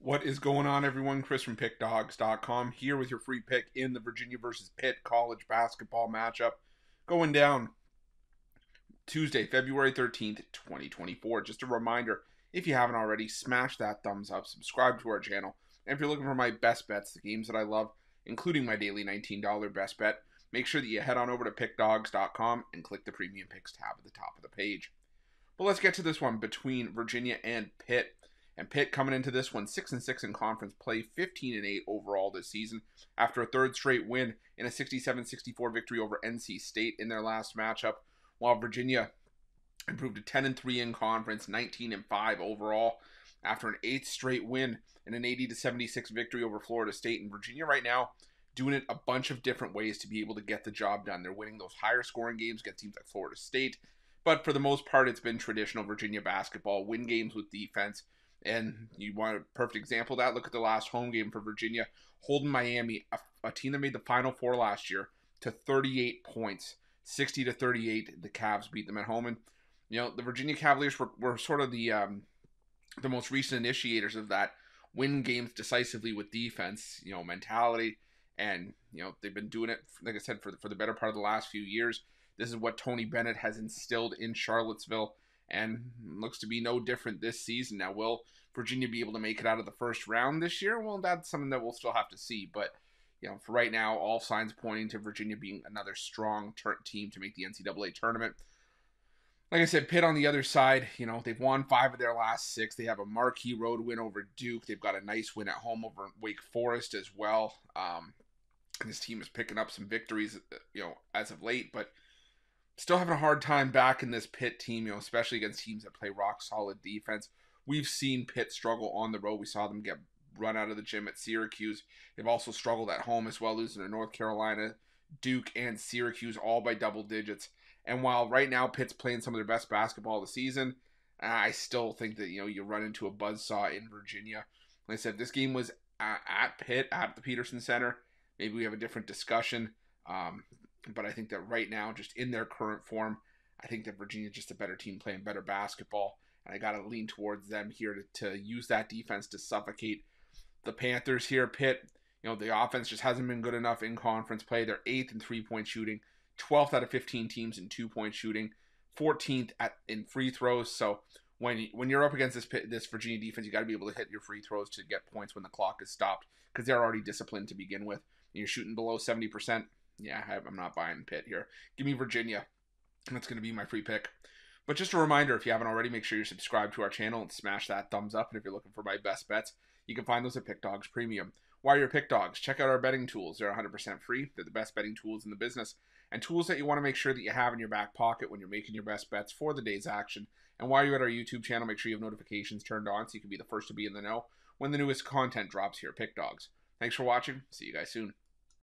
What is going on, everyone? Chris from pickdawgz.com here with your free pick in the Virginia versus Pitt college basketball matchup going down Tuesday, February 13th, 2024. Just a reminder, if you haven't already, smash that thumbs up, subscribe to our channel, and if you're looking for my best bets, the games that I love, including my daily $19 best bet, make sure that you head on over to pickdawgz.com and click the Premium Picks tab at the top of the page. But let's get to this one between Virginia and Pitt. And Pitt coming into this one 6-6 in conference play, 15-8 overall this season after a third straight win in a 67-64 victory over NC State in their last matchup, while Virginia improved to 10-3 in conference, 19-5 overall after an eighth straight win and an 80-76 victory over Florida State. And Virginia right now doing it a bunch of different ways to be able to get the job done. They're winning those higher scoring games against teams like Florida State, but for the most part, it's been traditional Virginia basketball, win games with defense. And you want a perfect example of that? Look at the last home game for Virginia, holding Miami, a team that made the Final Four last year, to 38 points, 60-38. The Cavs beat them at home, and you know the Virginia Cavaliers were sort of the most recent initiators of that win games decisively with defense, you know, mentality, and you know they've been doing it, like I said, for the better part of the last few years. This is what Tony Bennett has instilled in Charlottesville, and looks to be no different this season. Now, will Virginia be able to make it out of the first round this year? Well, that's something that we'll still have to see. But, you know, for right now, all signs pointing to Virginia being another strong team to make the NCAA tournament. Like I said, Pitt on the other side, you know, they've won 5 of their last 6. They have a marquee road win over Duke. They've got a nice win at home over Wake Forest as well. This team is picking up some victories, you know, as of late, but still having a hard time back in this Pitt team, you know, especially against teams that play rock-solid defense. We've seen Pitt struggle on the road. We saw them get run out of the gym at Syracuse. They've also struggled at home as well, losing to North Carolina, Duke, and Syracuse, all by double digits. And while right now Pitt's playing some of their best basketball of the season, I still think that, you know, you run into a buzzsaw in Virginia. Like I said, this game was at Pitt, at the Peterson Center. Maybe we have a different discussion. But I think that right now, just in their current form, I think that Virginia's just a better team playing better basketball. And I got to lean towards them here to use that defense to suffocate the Panthers here. Pitt, you know, the offense just hasn't been good enough in conference play. They're 8th in three-point shooting, 12th out of 15 teams in two-point shooting, 14th in free throws. So when you're up against this Virginia defense, you got to be able to hit your free throws to get points when the clock is stopped because they're already disciplined to begin with. And you're shooting below 70%. Yeah, I'm not buying Pitt here. Give me Virginia. That's going to be my free pick. But just a reminder, if you haven't already, make sure you're subscribed to our channel and smash that thumbs up. And if you're looking for my best bets, you can find those at PickDawgz Premium. While you're PickDawgz, check out our betting tools. They're 100% free. They're the best betting tools in the business and tools that you want to make sure that you have in your back pocket when you're making your best bets for the day's action. And while you're at our YouTube channel, make sure you have notifications turned on so you can be the first to be in the know when the newest content drops here at PickDawgz. Thanks for watching. See you guys soon.